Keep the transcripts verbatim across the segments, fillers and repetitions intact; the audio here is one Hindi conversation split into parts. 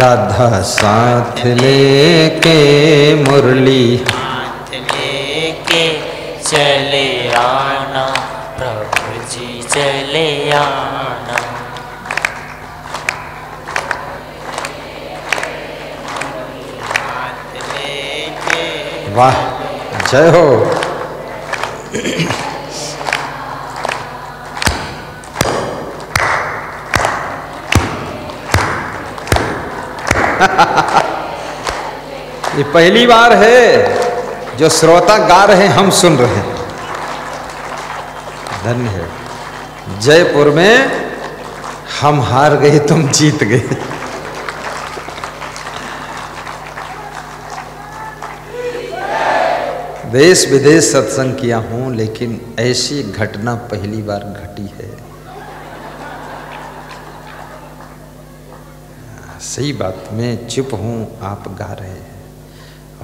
राधा साथ लेके मुरली हाथ लेके चले आना, प्रभु जी चले आना। वाह, जय हो। ये पहली बार है जो श्रोता गा रहे हैं, हम सुन रहे हैं। धन्य है। जयपुर में हम हार गए, तुम जीत गए। देश विदेश सत्संग किया हूं, लेकिन ऐसी घटना पहली बार घटी है। सही बात, मैं चुप हूं, आप गा रहे हैं,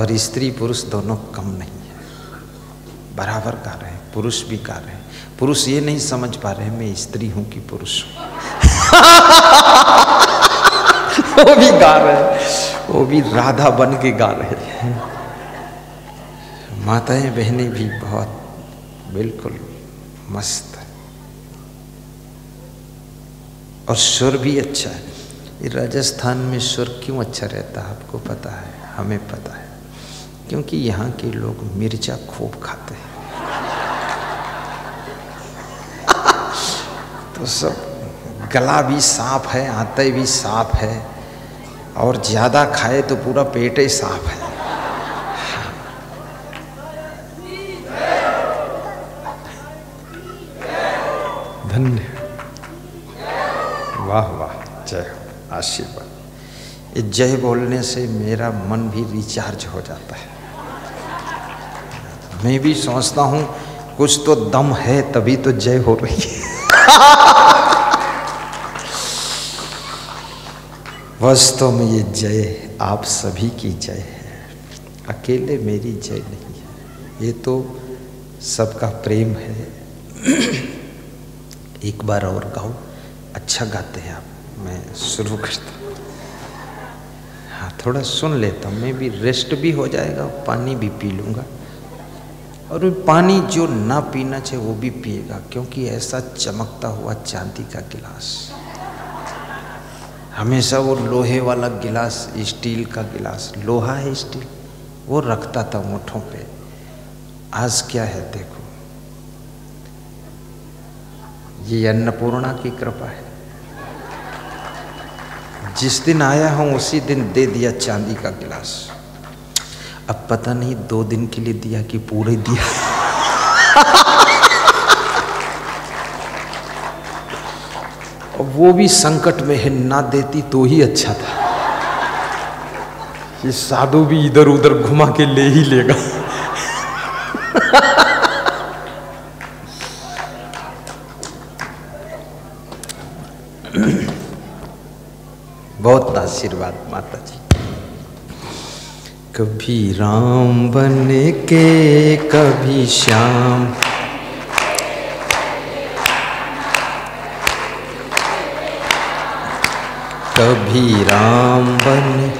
और स्त्री पुरुष दोनों कम नहीं है, बराबर गा रहे हैं, पुरुष भी गा रहे हैं। पुरुष ये नहीं समझ पा रहे हैं मैं स्त्री हूं कि पुरुष हूं। वो भी गा रहे हैं, वो भी राधा बन के गा रहे हैं। माताएं बहनें भी बहुत बिल्कुल मस्त है, और सुर भी अच्छा है। राजस्थान में सुर क्यों अच्छा रहता है आपको पता है? हमें पता है, क्योंकि यहाँ के लोग मिर्चा खूब खाते हैं। तो सब गला भी साफ है, आंते भी साफ है, और ज़्यादा खाए तो पूरा पेट ही साफ है। धन्य, वाह वाह, जय हो, आशीर्वाद। ये जय बोलने से मेरा मन भी रिचार्ज हो जाता है। मैं भी सोचता हूँ कुछ तो दम है, तभी तो जय हो रही है। वास्तव में ये जय आप सभी की जय है, अकेले मेरी जय नहीं है। ये तो सबका प्रेम है। एक बार और गाओ, अच्छा गाते हैं आप। मैं शुरू करता हूँ, हाँ, थोड़ा सुन लेता हूँ, मैं भी रेस्ट भी हो जाएगा, पानी भी पी लूँगा। और पानी जो ना पीना चाहिए वो भी पिएगा, क्योंकि ऐसा चमकता हुआ चांदी का गिलास। हमेशा वो लोहे वाला गिलास, स्टील का गिलास, लोहा है स्टील, वो रखता था मुठों पे। आज क्या है देखो, ये अन्नपूर्णा की कृपा है। जिस दिन आया हूँ उसी दिन दे दिया चांदी का गिलास। अब पता नहीं दो दिन के लिए दिया कि पूरे दिया। और वो भी संकट में है, ना देती तो ही अच्छा था। ये साधु भी इधर उधर घुमा के ले ही लेगा। बहुत आशीर्वाद माता जी। कभी राम बन के कभी श्याम, कभी राम बन,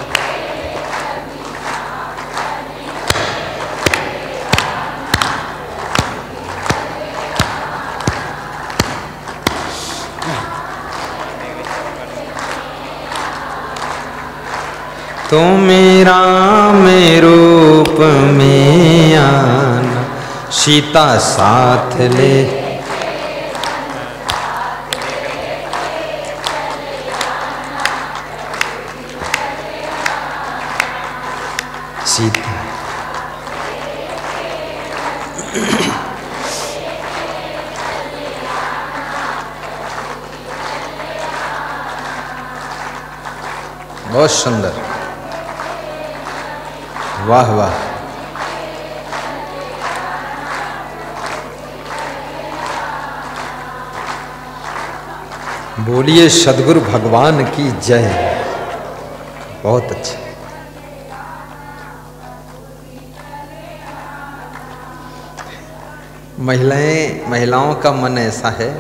तुम मेरा में रूप में आना, सीता साथ ले, सीता बहुत सुंदर, वाह वाह। बोलिए सद्गुरु भगवान की जय। बहुत अच्छा। महिलाएं, महिलाओं का मन ऐसा है,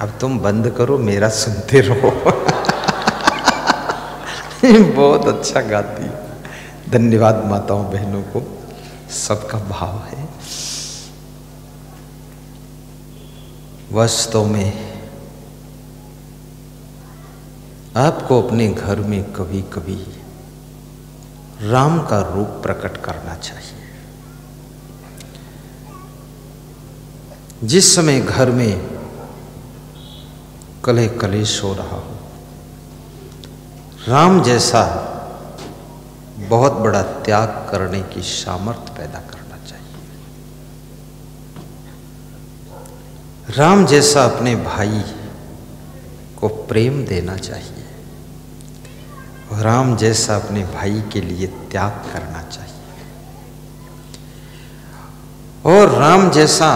अब तुम बंद करो, मेरा सुनते रहो। बहुत अच्छा गाती। धन्यवाद माताओं बहनों को, सबका भाव है। वास्तव में आपको अपने घर में कभी कभी राम का रूप प्रकट करना चाहिए। जिस समय घर में कलह कलेश हो रहा हो, राम जैसा बहुत बड़ा त्याग करने की सामर्थ्य पैदा करना चाहिए। राम जैसा अपने भाई को प्रेम देना चाहिए। राम जैसा अपने भाई के लिए त्याग करना चाहिए। और राम जैसा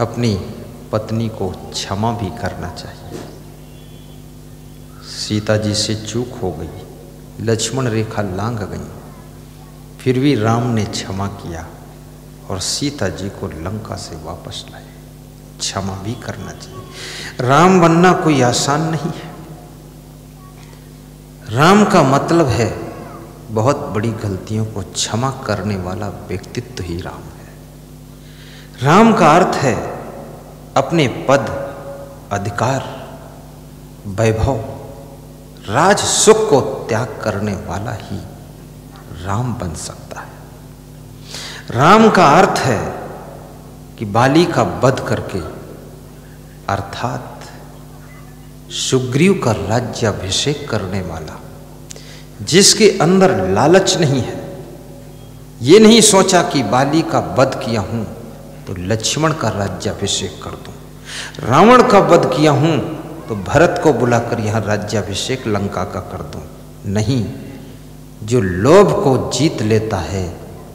अपनी पत्नी को क्षमा भी करना चाहिए। सीता जी से चूक हो गई, लक्ष्मण रेखा लांघ गई, फिर भी राम ने क्षमा किया और सीता जी को लंका से वापस लाए। क्षमा भी करना चाहिए। राम बनना कोई आसान नहीं है। राम का मतलब है बहुत बड़ी गलतियों को क्षमा करने वाला व्यक्तित्व ही राम है। राम का अर्थ है अपने पद, अधिकार, वैभव, राज, सुख को त्याग करने वाला ही राम बन सकता है। राम का अर्थ है कि बाली का वध करके अर्थात सुग्रीव का राज्याभिषेक करने वाला, जिसके अंदर लालच नहीं है। ये नहीं सोचा कि बाली का वध किया हूँ तो लक्ष्मण का राज्याभिषेक कर दूँ, रावण का वध किया हूँ तो भरत को बुलाकर यहाँ राज्याभिषेक लंका का कर दूँ। नहीं, जो लोभ को जीत लेता है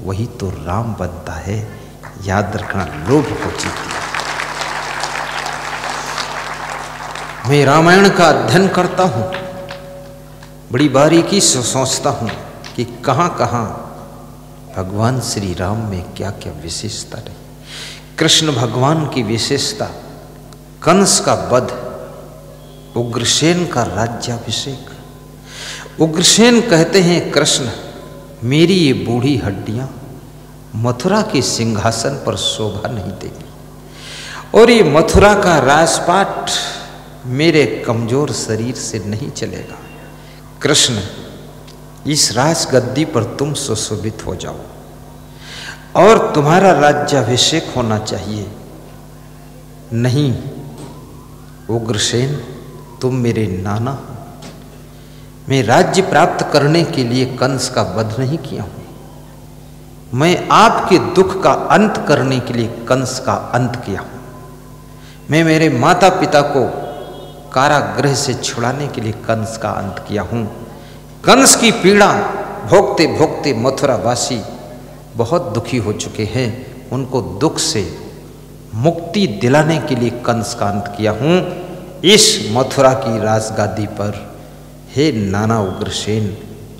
वही तो राम बनता है। याद रखना, लोभ को जीत लिया। मैं रामायण का अध्ययन करता हूँ, बड़ी बारीकी से सोचता हूँ कि कहाँ कहाँ भगवान श्री राम में क्या क्या विशेषता रही। कृष्ण भगवान की विशेषता, कंस का वध, उग्रसेन का राज्याभिषेक। उग्रसेन कहते हैं कृष्ण, मेरी ये बूढ़ी हड्डियाँ मथुरा के सिंहासन पर शोभा नहीं देगी और ये मथुरा का राजपाट मेरे कमजोर शरीर से नहीं चलेगा। कृष्ण, इस राज गद्दी पर तुम सुशोभित हो जाओ और तुम्हारा राज्याभिषेक होना चाहिए। नहीं उग्रसेन, तुम मेरे नाना हो, मैं राज्य प्राप्त करने के लिए कंस का वध नहीं किया हूँ। मैं आपके दुख का अंत करने के लिए कंस का अंत किया हूँ। मैं मेरे माता पिता को कारागृह से छुड़ाने के लिए कंस का अंत किया हूँ। कंस की पीड़ा भोगते भोगते मथुरावासी बहुत दुखी हो चुके हैं, उनको दुख से मुक्ति दिलाने के लिए कंस का अंत किया हूँ। इस मथुरा की राजगादी पर हे नाना उग्रसेन,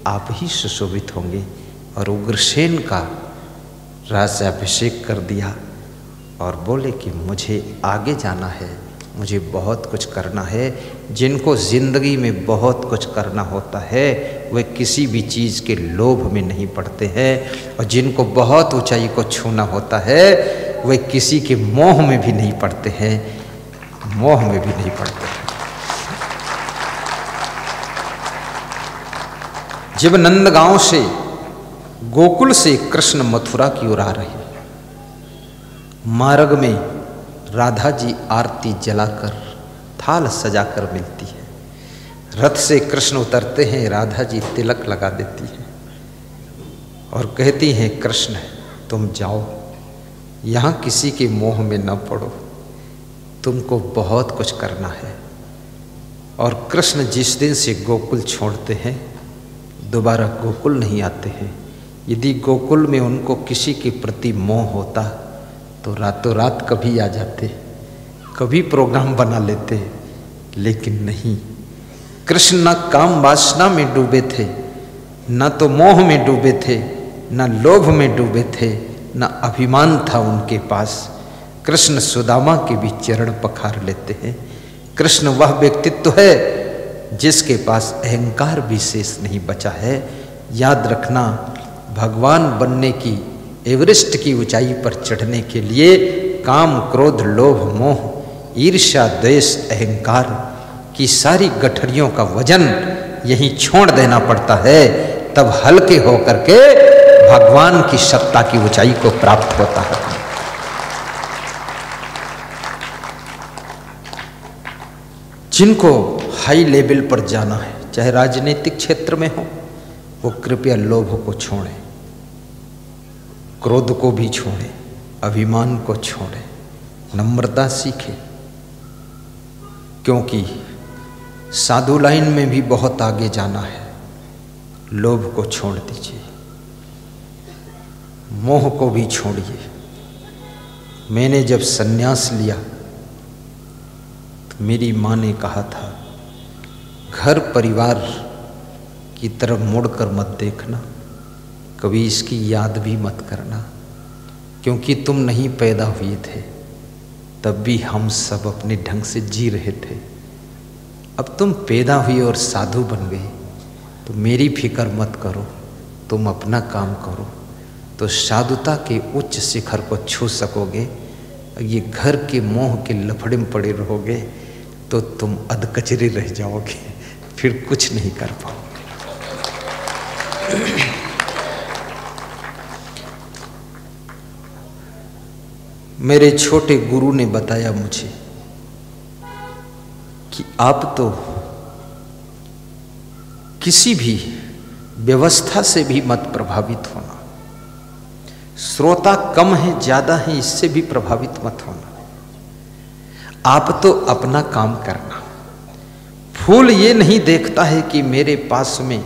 आप ही सुशोभित होंगे। और उग्रसेन का राज्याभिषेक कर दिया और बोले कि मुझे आगे जाना है, मुझे बहुत कुछ करना है। जिनको ज़िंदगी में बहुत कुछ करना होता है वे किसी भी चीज़ के लोभ में नहीं पड़ते हैं, और जिनको बहुत ऊंचाई को छूना होता है वे किसी के मोह में भी नहीं पड़ते हैं, मोह में भी नहीं पड़ते हैं। जब नंदगांव से, गोकुल से कृष्ण मथुरा की ओर आ रहे, मार्ग में राधा जी आरती जलाकर थाल सजाकर मिलती है। रथ से कृष्ण उतरते हैं, राधा जी तिलक लगा देती है और कहती हैं कृष्ण तुम जाओ, यहाँ किसी के मोह में न पड़ो, तुमको बहुत कुछ करना है। और कृष्ण जिस दिन से गोकुल छोड़ते हैं दोबारा गोकुल नहीं आते हैं। यदि गोकुल में उनको किसी के प्रति मोह होता तो रातों रात कभी आ जाते, कभी प्रोग्राम बना लेते, लेकिन नहीं। कृष्ण ना काम वासना में डूबे थे, ना तो मोह में डूबे थे, ना लोभ में डूबे थे, ना अभिमान था उनके पास। कृष्ण सुदामा के भी चरण पखार लेते हैं। कृष्ण वह व्यक्तित्व है जिसके पास अहंकार भी शेष नहीं बचा है। याद रखना, भगवान बनने की, एवरेस्ट की ऊंचाई पर चढ़ने के लिए काम, क्रोध, लोभ, मोह, ईर्ष्या, द्वेष, अहंकार की सारी गठरियों का वजन यही छोड़ देना पड़ता है, तब हल्के होकर के भगवान की सत्ता की ऊंचाई को प्राप्त होता है। जिनको हाई लेवल पर जाना है, चाहे राजनीतिक क्षेत्र में हो, वो कृपया लोभ को छोड़ें, क्रोध को भी छोड़ें, अभिमान को छोड़ें, नम्रता सीखें। क्योंकि साधु लाइन में भी बहुत आगे जाना है, लोभ को छोड़ दीजिए, मोह को भी छोड़िए। मैंने जब सन्यास लिया तो मेरी माँ ने कहा था, घर परिवार की तरफ मुड़कर मत देखना, कभी इसकी याद भी मत करना, क्योंकि तुम नहीं पैदा हुए थे, तब भी हम सब अपने ढंग से जी रहे थे। अब तुम पैदा हुए और साधु बन गए, तो मेरी फिक्र मत करो, तुम अपना काम करो, तो साधुता के उच्च शिखर को छू सकोगे। ये घर के मोह के लफड़े में पड़े रहोगे तो तुम अधकचरे रह जाओगे, फिर कुछ नहीं कर पाओगे। मेरे छोटे गुरु ने बताया मुझे कि आप तो किसी भी व्यवस्था से भी मत प्रभावित होना, श्रोता कम है ज्यादा है इससे भी प्रभावित मत होना, आप तो अपना काम करना। फूल ये नहीं देखता है कि मेरे पास में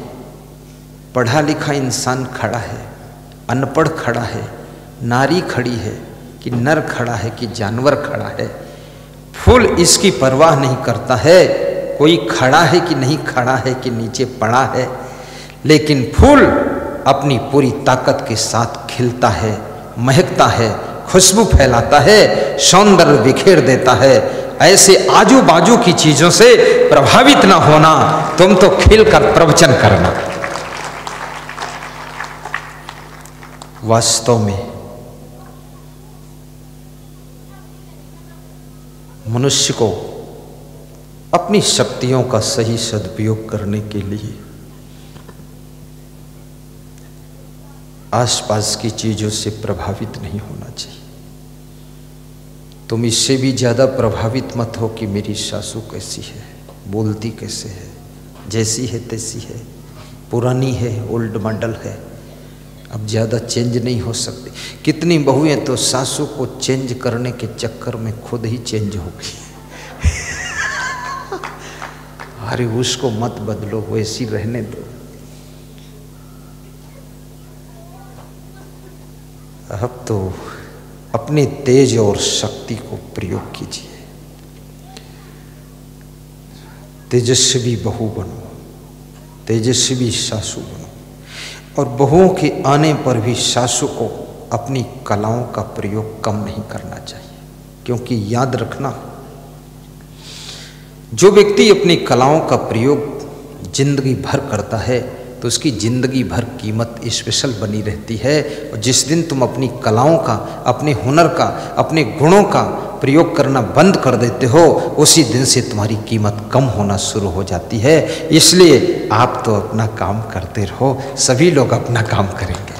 पढ़ा लिखा इंसान खड़ा है, अनपढ़ खड़ा है, नारी खड़ी है कि नर खड़ा है कि जानवर खड़ा है, फूल इसकी परवाह नहीं करता है कोई खड़ा है कि नहीं खड़ा है कि नीचे पड़ा है। लेकिन फूल अपनी पूरी ताकत के साथ खिलता है, महकता है, खुशबू फैलाता है, सौंदर्य बिखेर देता है। ऐसे आजू बाजू की चीजों से प्रभावित ना होना, तुम तो खिलकर प्रवचन करना। वास्तव में मनुष्य को अपनी शक्तियों का सही सदुपयोग करने के लिए आसपास की चीजों से प्रभावित नहीं होना चाहिए। तुम इससे भी ज्यादा प्रभावित मत हो कि मेरी सासू कैसी है, बोलती कैसे है, जैसी है तैसी है, पुरानी है, ओल्ड मॉडल है, अब ज्यादा चेंज नहीं हो सकती। कितनी बहुएं तो सासू को चेंज करने के चक्कर में खुद ही चेंज हो गई। अरे उसको मत बदलो, वैसी रहने दो। अब तो अपने तेज और शक्ति को प्रयोग कीजिए, तेजस्वी बहू बनो, तेजस्वी सासू बनो। और बहुओं के आने पर भी सासू को अपनी कलाओं का प्रयोग कम नहीं करना चाहिए, क्योंकि याद रखना, जो व्यक्ति अपनी कलाओं का प्रयोग जिंदगी भर करता है तो उसकी जिंदगी भर कीमत स्पेशल बनी रहती है। और जिस दिन तुम अपनी कलाओं का, अपने हुनर का, अपने गुणों का प्रयोग करना बंद कर देते हो, उसी दिन से तुम्हारी कीमत कम होना शुरू हो जाती है। इसलिए आप तो अपना काम करते रहो, सभी लोग अपना काम करेंगे।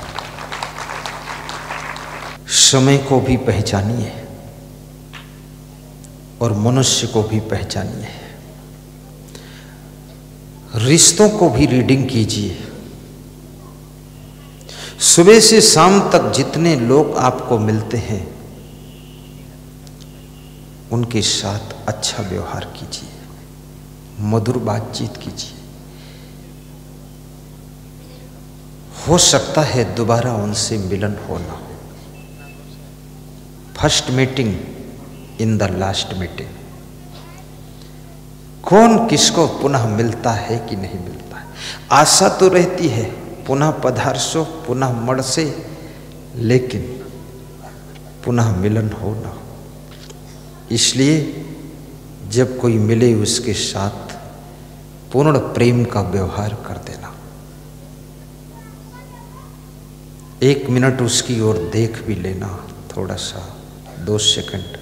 समय को भी पहचानिए और मनुष्य को भी पहचानिए। रिश्तों को भी रीडिंग कीजिए। सुबह से शाम तक जितने लोग आपको मिलते हैं उनके साथ अच्छा व्यवहार कीजिए, मधुर बातचीत कीजिए। हो सकता है दोबारा उनसे मिलन होना, first meeting in the last meeting. कौन किसको पुनः मिलता है कि नहीं मिलता है, आशा तो रहती है पुनः पधारसो पुनः मड़से, लेकिन पुनः मिलन हो ना। इसलिए जब कोई मिले उसके साथ पूर्ण प्रेम का व्यवहार कर देना। एक मिनट उसकी ओर देख भी लेना, थोड़ा सा, दो सेकंड,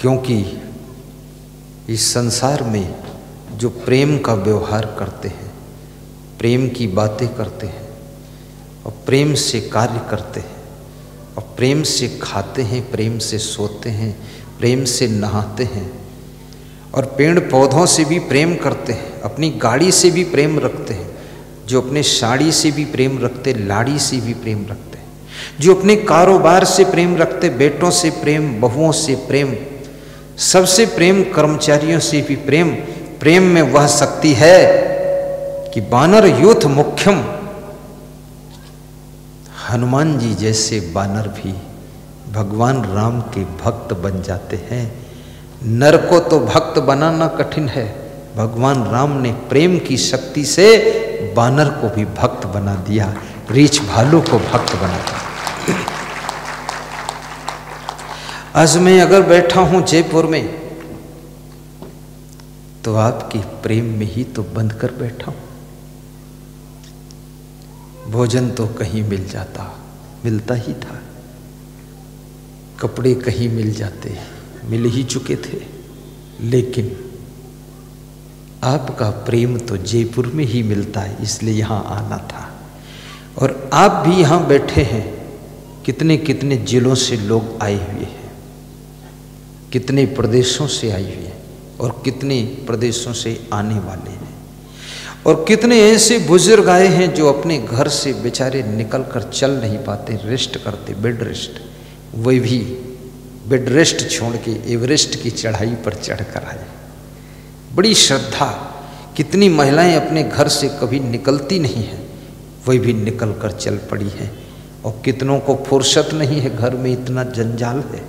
क्योंकि इस संसार में जो प्रेम का व्यवहार करते हैं, प्रेम की बातें करते हैं और प्रेम से कार्य करते हैं और प्रेम से खाते हैं, प्रेम से सोते हैं, प्रेम से नहाते हैं और पेड़ पौधों से भी प्रेम करते हैं, अपनी गाड़ी से भी प्रेम रखते हैं, जो अपने साड़ी से भी प्रेम रखते, लाड़ी से भी प्रेम रखते, जो अपने कारोबार से प्रेम रखते, बेटों से प्रेम, बहुओं से प्रेम, सबसे प्रेम, कर्मचारियों से भी प्रेम। प्रेम में वह शक्ति है कि बानर यूथ मुख्यम, हनुमान जी जैसे बानर भी भगवान राम के भक्त बन जाते हैं। नर को तो भक्त बनाना कठिन है, भगवान राम ने प्रेम की शक्ति से बानर को भी भक्त बना दिया, रीछ भालू को भक्त बना दिया। आज मैं अगर बैठा हूं जयपुर में तो आपके प्रेम में ही तो बंद कर बैठा हूं। भोजन तो कहीं मिल जाता, मिलता ही था, कपड़े कहीं मिल जाते, मिल ही चुके थे, लेकिन आपका प्रेम तो जयपुर में ही मिलता है, इसलिए यहाँ आना था। और आप भी यहाँ बैठे हैं, कितने कितने जिलों से लोग आए हुए हैं, कितने प्रदेशों से आए हुए हैं और कितने प्रदेशों से आने वाले हैं, और कितने ऐसे बुजुर्ग आए हैं जो अपने घर से बेचारे निकलकर चल नहीं पाते, रेस्ट करते, बेड रेस्ट, वे भी बेड रेस्ट छोड़ के एवरेस्ट की चढ़ाई पर चढ़ कर आए। बड़ी श्रद्धा। कितनी महिलाएं अपने घर से कभी निकलती नहीं हैं, वही भी निकल कर चल पड़ी हैं, और कितनों को फुर्सत नहीं है, घर में इतना जंजाल है,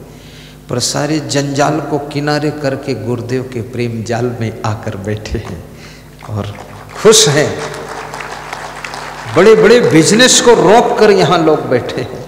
पर सारे जंजाल को किनारे करके गुरुदेव के प्रेम जाल में आकर बैठे हैं और खुश हैं। बड़े बड़े बिजनेस को रोक कर यहाँ लोग बैठे हैं,